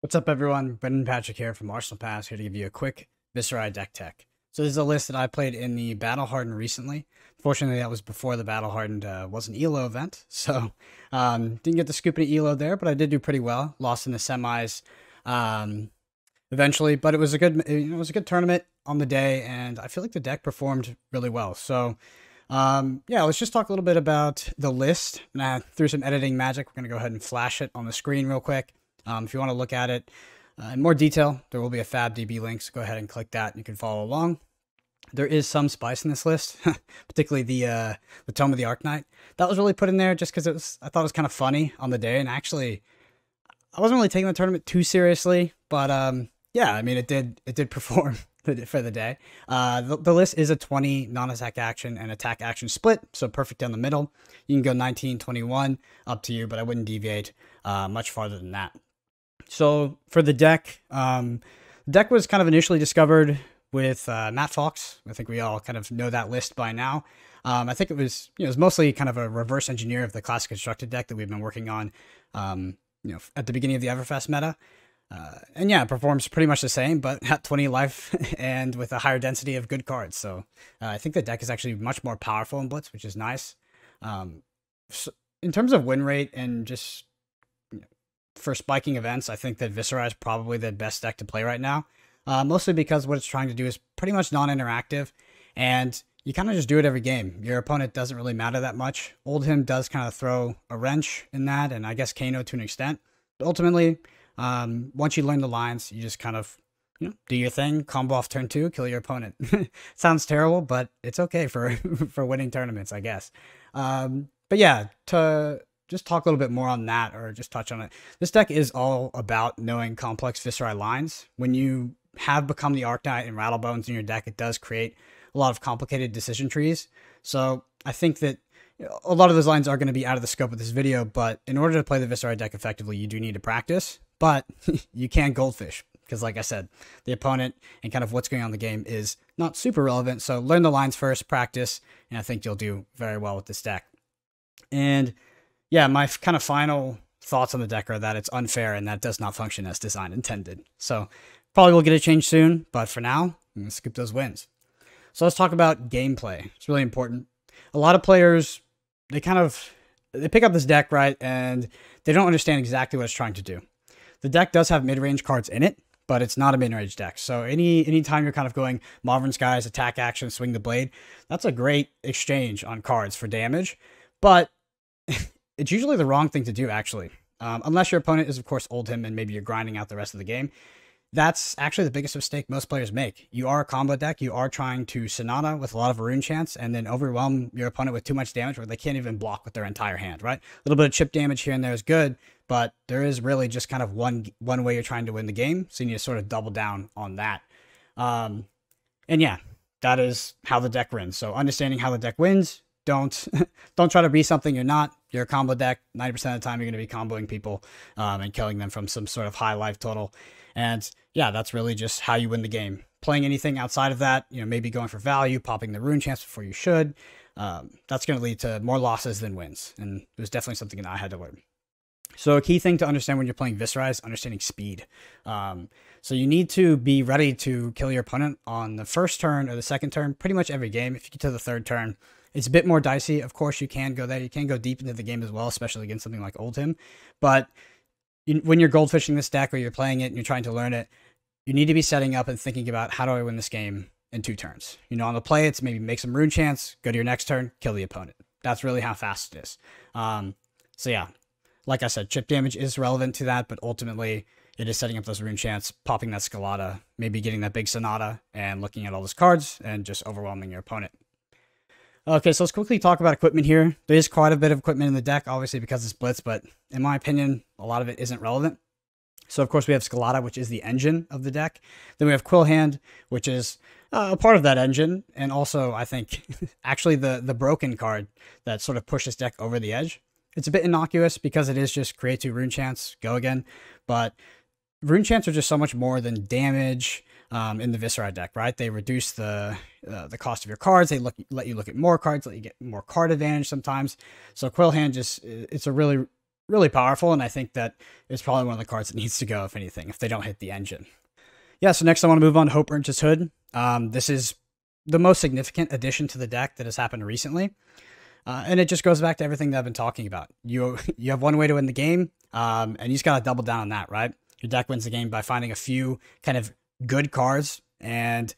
What's up everyone, Brendan Patrick here from Arsenal Pass, here to give you a quick Viserai deck tech. So this is a list that I played in the Battle Hardened recently. Fortunately, that was before the Battle Hardened was an ELO event, so didn't get the scoop of ELO there, but I did do pretty well. Lost in the semis eventually, but it was a good tournament on the day, and I feel like the deck performed really well. So yeah, let's just talk a little bit about the list. And through some editing magic, we're going to go ahead and flash it on the screen real quick. If you want to look at it in more detail, there will be a FabDB link, so go ahead and click that and you can follow along. There is some spice in this list, particularly the Tome of the Arknight. That was really put in there just because I thought it was kind of funny on the day, and actually I wasn't really taking the tournament too seriously, but yeah, I mean it did perform for the day. The list is a 20 non-attack action and attack action split, so perfect down the middle. You can go 19, 21, up to you, but I wouldn't deviate much farther than that. So for the deck was kind of initially discovered with Matt Fox. I think we all kind of know that list by now. I think it was, it was mostly kind of a reverse engineer of the classic constructed deck that we've been working on, at the beginning of the Everfest meta. And yeah, it performs pretty much the same, but at 20 life and with a higher density of good cards. So I think the deck is actually much more powerful in Blitz, which is nice. So in terms of win rate and just for spiking events, I think that Viserai is probably the best deck to play right now, mostly because what it's trying to do is pretty much non-interactive, and you kind of just do it every game. Your opponent doesn't really matter that much. Old Him does kind of throw a wrench in that, and I guess Kano to an extent. But ultimately, once you learn the lines, you just kind of do your thing, combo off turn two, kill your opponent. Sounds terrible, but it's okay for for winning tournaments, I guess. But yeah, to just talk a little bit more on that, or just touch on it. This deck is all about knowing complex Viserai lines. When you have Become the Arknight and Rattlebones in your deck, it does create a lot of complicated decision trees. So I think that a lot of those lines are going to be out of the scope of this video, but in order to play the Viserai deck effectively, you do need to practice, but you can goldfish, because like I said, the opponent and kind of what's going on in the game is not super relevant. So learn the lines first, practice, and I think you'll do very well with this deck. And yeah, my kind of final thoughts on the deck are that it's unfair and that does not function as design intended. So probably will get a change soon, but for now, I'm gonna skip those wins. So let's talk about gameplay. It's really important. A lot of players, they pick up this deck, right, and they don't understand exactly what it's trying to do. The deck does have mid-range cards in it, but it's not a mid-range deck. So any time you're kind of going Marvin's Guys, attack action, swing the blade, that's a great exchange on cards for damage, but it's usually the wrong thing to do, actually. Unless your opponent is, of course, Old Him and maybe you're grinding out the rest of the game. That's actually the biggest mistake most players make. You are a combo deck. You are trying to Sonata with a lot of Rune Chance and then overwhelm your opponent with too much damage where they can't even block with their entire hand, right? A little bit of chip damage here and there is good, but there is really just kind of one way you're trying to win the game, so you need to sort of double down on that. And yeah, that is how the deck wins. So understanding how the deck wins, don't try to be something you're not. You're a combo deck. 90% of the time, you're going to be comboing people and killing them from some sort of high life total. And yeah, that's really just how you win the game. Playing anything outside of that, maybe going for value, popping the Rune Chance before you should, that's going to lead to more losses than wins. And it was definitely something that I had to learn. So a key thing to understand when you're playing Viserai is understanding speed. So you need to be ready to kill your opponent on the first turn or the second turn, pretty much every game. If you get to the third turn, it's a bit more dicey. Of course, you can go there. You can go deep into the game as well, especially against something like Old Him. But when you're goldfishing this deck or you're playing it and you're trying to learn it, you need to be setting up and thinking about, how do I win this game in two turns? On the play, it's maybe make some Rune Chance, go to your next turn, kill the opponent. That's really how fast it is. So yeah, like I said, chip damage is relevant to that, but ultimately it is setting up those Rune Chance, popping that Scalata, maybe getting that big Sonata and looking at all those cards and just overwhelming your opponent. Okay, so let's quickly talk about equipment here. There is quite a bit of equipment in the deck, obviously because it's Blitz, but in my opinion, a lot of it isn't relevant. So of course we have Scalata, which is the engine of the deck. Then we have Quill Hand, which is a part of that engine. And also I think actually the broken card that sort of pushes deck over the edge. It's a bit innocuous because it is just create two Rune Chance, go again. But Rune Chance are just so much more than damage in the Viserai deck, right? They reduce the the cost of your cards. They let you look at more cards, let you get more card advantage sometimes. So Quillhand just, it's a really, really powerful, and I think that it's probably one of the cards that needs to go, if anything, if they don't hit the engine. Yeah, so next I want to move on to Hope Merchant's Hood. This is the most significant addition to the deck that has happened recently. And it just goes back to everything that I've been talking about. You have one way to win the game, and you just got to double down on that, right? Your deck wins the game by finding a few kind of good cards, and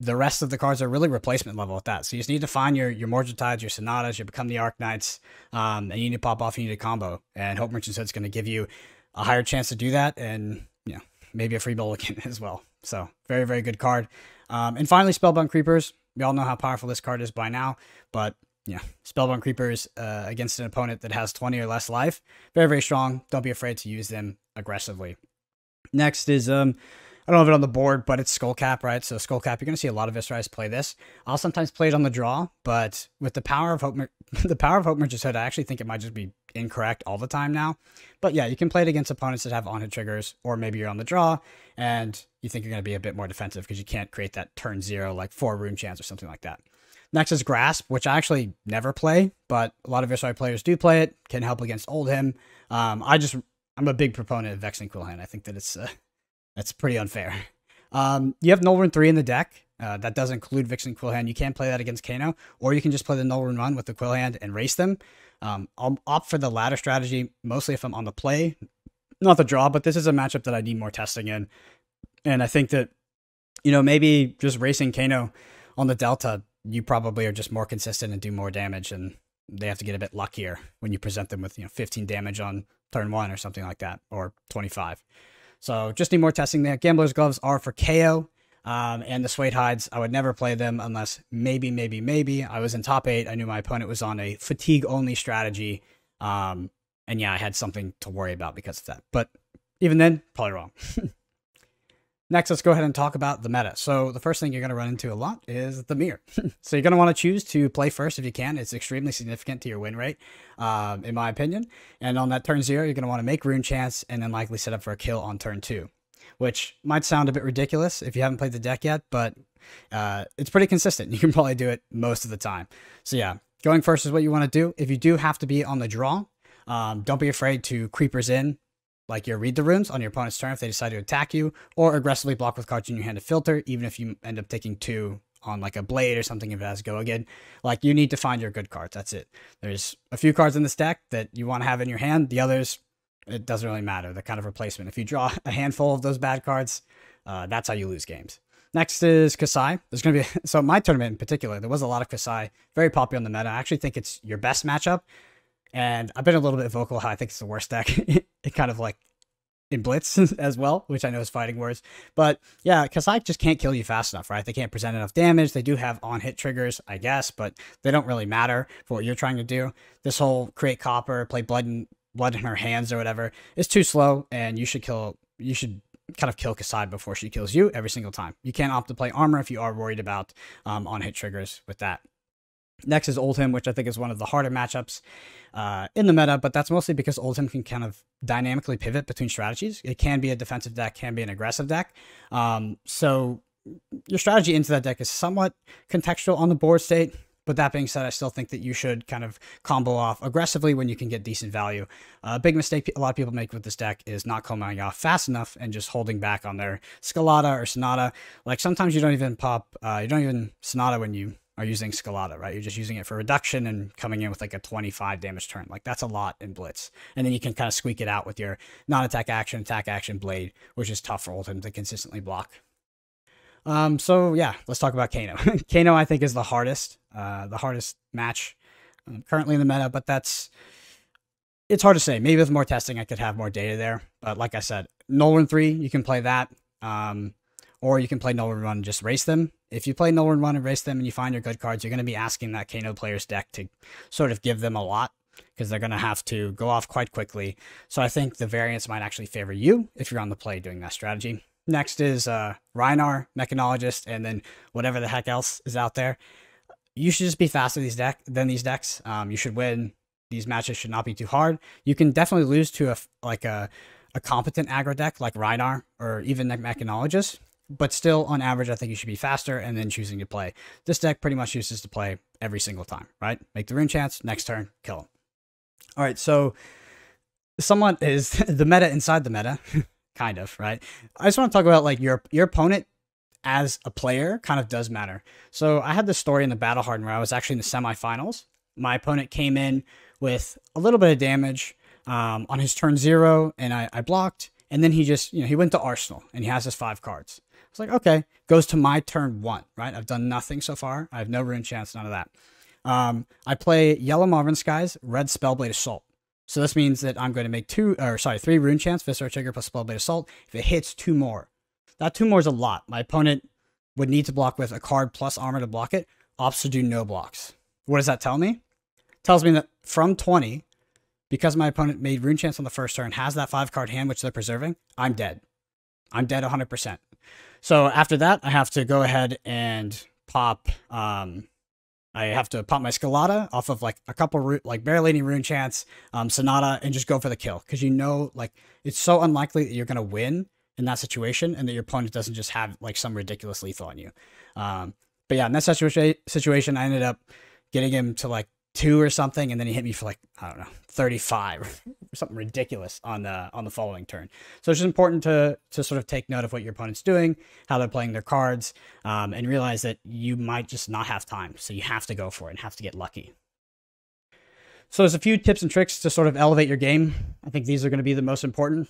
the rest of the cards are really replacement level at that. So you just need to find your Mordretides, your Sonatas, your Become the Arknights, and you need to pop off, you need a combo. And Hope Merchant's Hood's going to give you a higher chance to do that, and you know, maybe a free Bulligan as well. So very, very good card. And finally, Spellbound Creepers. We all know how powerful this card is by now, but yeah, Spellbound Creepers against an opponent that has 20 or less life. Very, very strong. Don't be afraid to use them aggressively. Next is, I don't have it on the board, but it's Skullcap, right? So Skullcap, you're going to see a lot of Viserais play this. I'll sometimes play it on the draw, but with the power of Hope Merchant's Hood, I actually think it might just be incorrect all the time now. But yeah, you can play it against opponents that have on-hit triggers, or maybe you're on the draw and you think you're going to be a bit more defensive because you can't create that turn zero, like 4 Rune Chance or something like that. Next is Grasp, which I actually never play, but a lot of Viserai players do play it. Can help against Old Him. I'm a big proponent of Vexing Quillhand. I think that it's... that's pretty unfair. You have Null Rune 3 in the deck. That does include Vixen Quillhand. You can play that against Kano, or you can just play the Null Rune run with the Quillhand and race them. I'll opt for the latter strategy, mostly if I'm on the play, not the draw, but this is a matchup that I need more testing in. And I think that, you know, maybe just racing Kano on the Delta, you probably are just more consistent and do more damage, and they have to get a bit luckier when you present them with, you know, 15 damage on turn 1 or something like that, or 25. So just need more testing there. Gambler's Gloves are for KO, and the Suede Hides, I would never play them unless maybe. I was in top 8. I knew my opponent was on a fatigue-only strategy, and yeah, I had something to worry about because of that. But even then, probably wrong. Next, let's go ahead and talk about the meta. So the first thing you're going to run into a lot is the mirror. So you're going to want to choose to play first if you can. It's extremely significant to your win rate, in my opinion. And on that turn 0, you're going to want to make Rune Chance and then likely set up for a kill on turn 2, which might sound a bit ridiculous if you haven't played the deck yet, but it's pretty consistent. You can probably do it most of the time. So yeah, going first is what you want to do. If you do have to be on the draw, don't be afraid to creepers in, like your read the runes on your opponent's turn if they decide to attack you, or aggressively block with cards in your hand to filter, even if you end up taking 2 on like a blade or something if it has Go Again. Like, you need to find your good cards. That's it. There's a few cards in this deck that you want to have in your hand. The others, it doesn't really matter. They're kind of replacement. If you draw a handful of those bad cards, that's how you lose games. Next is Kassai. There's going to be, so my tournament in particular, there was a lot of Kassai, very popular in the meta. I actually think it's your best matchup. And I've been a little bit vocal how I think it's the worst deck. It kind of like in Blitz as well, which I know is fighting words. But yeah, Kassai just can't kill you fast enough, right? They can't present enough damage. They do have on-hit triggers, I guess, but they don't really matter for what you're trying to do. This whole create copper, play blood in her hands or whatever is too slow, and you should kind of kill Kassai before she kills you every single time. You can't opt to play armor if you are worried about on-hit triggers with that. Next is Old Him, which I think is one of the harder matchups in the meta, but that's mostly because Old Him can kind of dynamically pivot between strategies. It can be a defensive deck, can be an aggressive deck. So your strategy into that deck is somewhat contextual on the board state. But that being said, I still think that you should kind of combo off aggressively when you can get decent value. A big mistake a lot of people make with this deck is not comboing off fast enough and just holding back on their Scalata or Sonata. Like, sometimes you don't even Sonata when you are using Scalata, right? You're just using it for reduction and coming in with like a 25 damage turn. Like, that's a lot in Blitz. And then you can kind of squeak it out with your non-attack action, attack action blade, which is tough for Old Him to consistently block. So yeah, let's talk about Kano. Kano, I think, is the hardest match currently in the meta, but it's hard to say. Maybe with more testing, I could have more data there. But like I said, Null Rune 3, you can play that. Or you can play Null Rune 1 and just race them. If you play Null Rune 1 and race them and you find your good cards, you're going to be asking that Kano player's deck to sort of give them a lot, because they're going to have to go off quite quickly. So I think the variance might actually favor you if you're on the play doing that strategy. Next is Rhynar, Mechanologist, and then whatever the heck else is out there. You should just be faster than these decks. You should win. These matches should not be too hard. You can definitely lose to a competent aggro deck like Rhynar or even Mechanologist. But still, on average, I think you should be faster and then choosing to play. This deck pretty much chooses to play every single time, right? Make the Rune Chance, next turn, kill him. All right, so somewhat is the meta inside the meta, kind of, right? I just want to talk about, like, your opponent as a player kind of does matter. So I had this story in the Battle Hardened where I was actually in the semifinals. My opponent came in with a little bit of damage on his turn 0, and I blocked. And then he just, you know, he went to Arsenal, and he has his 5 cards. It's like, okay, goes to my turn 1, right? I've done nothing so far. I have no Rune Chance, none of that. I play Yellow Marvin Skies, Red Spellblade Assault. So this means that I'm going to make 3 Rune Chance, Viserai Trigger plus Spellblade Assault. If it hits 2 more, that 2 more is a lot. My opponent would need to block with a card plus armor to block it. Opts to do no blocks. What does that tell me? It tells me that from 20... because my opponent made Rune Chance on the first turn, has that 5-card hand, which they're preserving, I'm dead. I'm dead 100%. So after that, I have to go ahead and pop, I have to pop my Scalata off of like a couple, like barely any Rune Chance, Sonata, and just go for the kill. Because you know, like, it's so unlikely that you're going to win in that situation and that your opponent doesn't just have like some ridiculous lethal on you. But yeah, in that situation, I ended up getting him to like 2 or something, and then he hit me for like, I don't know, 35 or something ridiculous on the following turn. So it's just important to sort of take note of what your opponent's doing, how they're playing their cards, and realize that you might just not have time. So you have to go for it and have to get lucky. So there's a few tips and tricks to sort of elevate your game. I think these are going to be the most important.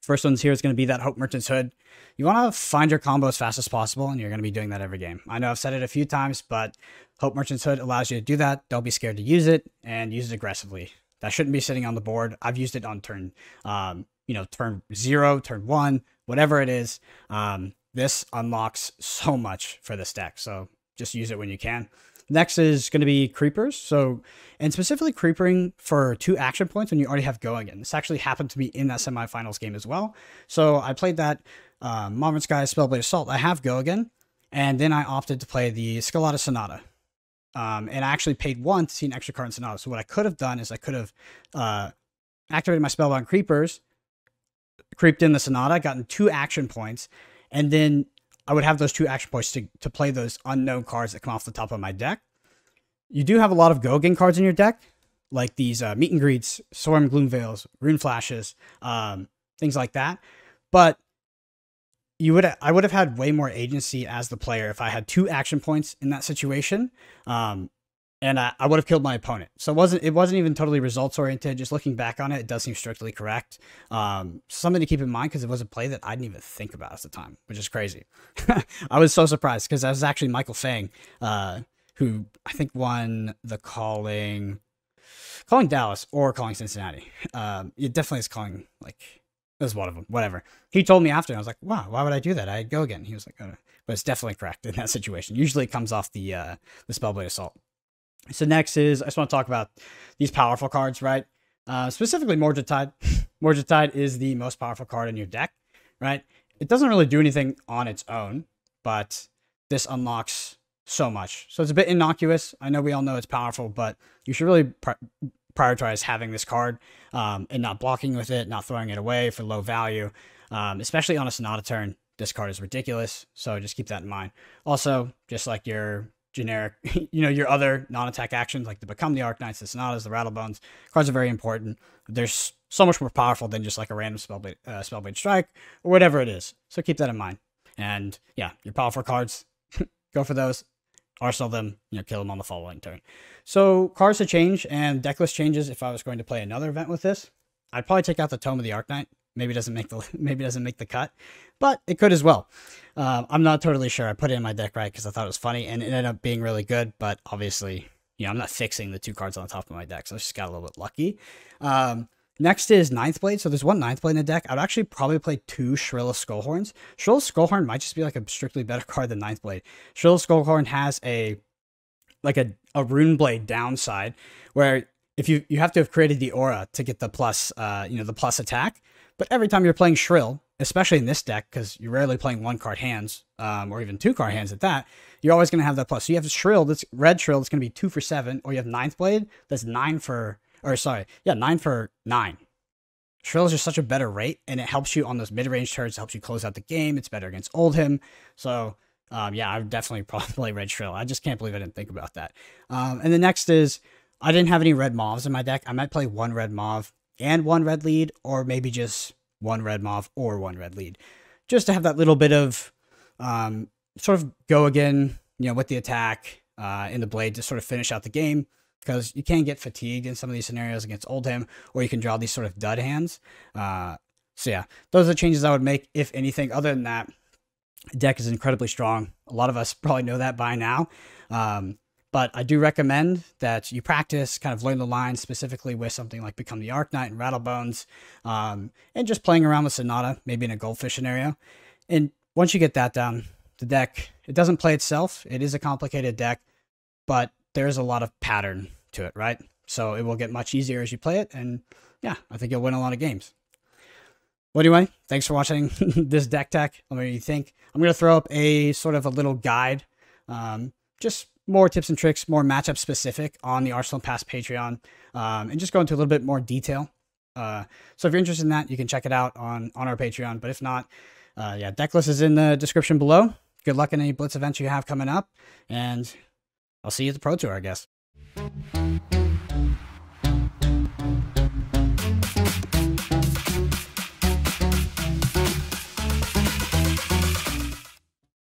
First one's here is going to be that Hope Merchant's Hood. You want to find your combo as fast as possible, and you're going to be doing that every game. I know I've said it a few times, but Hope Merchant's Hood allows you to do that. Don't be scared to use it, and use it aggressively. That shouldn't be sitting on the board. I've used it on turn, you know, turn 0, turn 1, whatever it is. This unlocks so much for this deck, so just use it when you can. Next is going to be Creepers. So, and specifically Creepering for 2 action points when you already have Go Again. This actually happened to me in that semifinals game as well. So I played that Modern Sky Spellblade Assault. I have Go Again, and then I opted to play the Scalata Sonata. And I actually paid 1 to see an extra card in Sonata. So what I could have done is I could have activated my Spellbound Creepers, creeped in the Sonata, gotten 2 action points, and then I would have those 2 action points to play those unknown cards that come off the top of my deck. You do have a lot of Go Again cards in your deck, like these meet and greets, Swarm Gloom Veils, Rune Flashes, things like that. But I would have had way more agency as the player if I had 2 action points in that situation, and I would have killed my opponent. So it wasn't even totally results oriented. Just looking back on it, it does seem strictly correct. Something to keep in mind, because it was a play that I didn't even think about at the time, which is crazy. I was so surprised, because that was actually Michael Fang, who I think won the calling Dallas or calling Cincinnati. It definitely is calling, like, it was one of them, whatever. He told me after, and I was like, wow, why would I do that? I'd Go Again. He was like, oh. But it's definitely correct in that situation. Usually it comes off the Spellblade Assault. So next is, I just want to talk about these powerful cards, right? Specifically Mordretide. Mordretide is the most powerful card in your deck, right? It doesn't really do anything on its own, but this unlocks so much. So it's a bit innocuous. I know we all know it's powerful, but you should really prioritize having this card and not blocking with it, not throwing it away for low value, especially on a Sonata turn. This card is ridiculous, so just keep that in mind. Also, just like your generic, you know, your other non-attack actions like the Become the Arknights, the Sonatas, the Rattlebones, cards are very important. They're so much more powerful than just like a random Spellblade Strike or whatever it is. So keep that in mind. And yeah, your powerful cards, go for those, arsenal them, you know, kill them on the following turn. So cards to change and decklist changes. If I was going to play another event with this, I'd probably take out the Tome of the Arknight. Maybe doesn't make the cut, but it could as well. I'm not totally sure. I put it in my deck, right, because I thought it was funny, and it ended up being really good. But obviously, you know, I'm not fixing the 2 cards on the top of my deck, so I just got a little bit lucky. Next is Ninth Blade. So there's one Ninth Blade in the deck. I'd actually probably play 2 Shrill of Skullhorns. Shrill of Skullhorn might just be like a strictly better card than Ninth Blade. Shrill of Skullhorn has a Rune Blade downside where if you have to have created the aura to get the plus, you know, the plus attack. But every time you're playing Shrill, especially in this deck, because you're rarely playing 1-card hands or even 2-card hands at that, you're always going to have that plus. So you have Shrill, that's Red Shrill, that's going to be 2 for 7, or you have Ninth Blade, that's 9 for, 9. Shrills are such a better rate, and it helps you on those mid-range turns. It helps you close out the game. It's better against Old Him. So, yeah, I would definitely probably play Red Shrill. I just can't believe I didn't think about that. And the next is, I didn't have any red mauves in my deck. I might play one red mauve and one red lead, or maybe just one red mauve or one red lead, just to have that little bit of sort of go again, you know, with the attack in the blade to sort of finish out the game. Because you can get fatigued in some of these scenarios against Old Him, or you can draw these sort of dud hands. So yeah, those are the changes I would make, if anything. Other than that, the deck is incredibly strong. A lot of us probably know that by now. But I do recommend that you practice, kind of learn the lines, specifically with something like Become the Arknight and Rattlebones, and just playing around with Sonata, maybe in a Goldfish scenario. And once you get that down, the deck, it doesn't play itself. It is a complicated deck, but there's a lot of pattern to it, right? So it will get much easier as you play it. And yeah, I think you'll win a lot of games. Well, anyway, thanks for watching this deck tech. Let me know what you think. I'm going to throw up a sort of a little guide, just more tips and tricks, more matchup specific on the Arsenal Pass Patreon, and just go into a little bit more detail. So if you're interested in that, you can check it out on our Patreon. But if not, yeah, deck list is in the description below. Good luck in any Blitz events you have coming up, and I'll see you at the Pro Tour, I guess.